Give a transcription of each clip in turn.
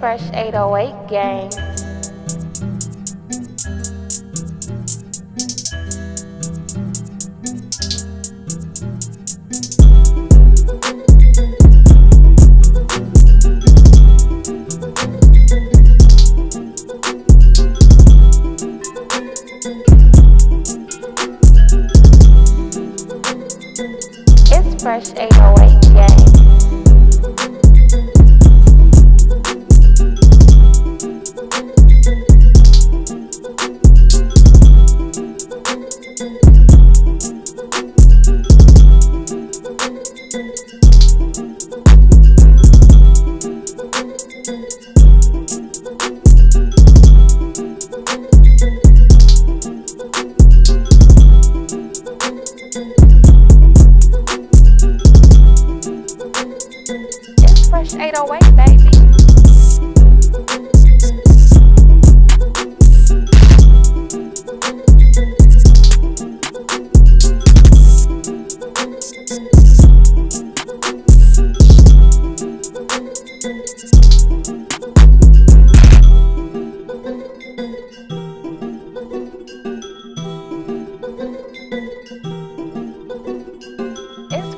Fresh 808 Gang. It's Fresh 808 Gang.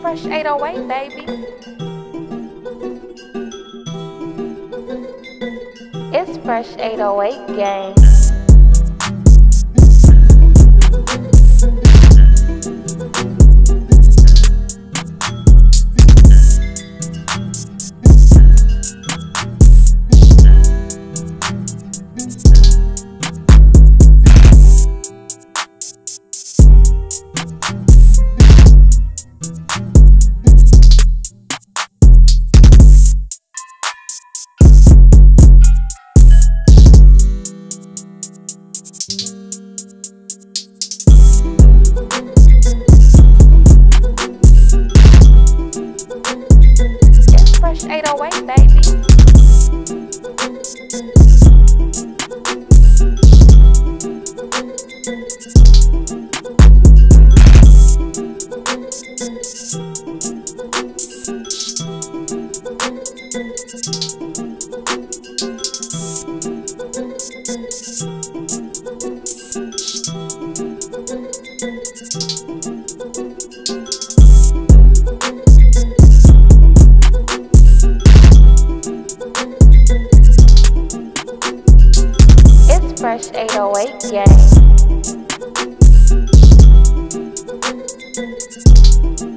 Fresh 808, baby. It's Fresh 808, baby. It's Fresh 808 Gang. It's Fresh 808, baby. Fresh 808 Gang.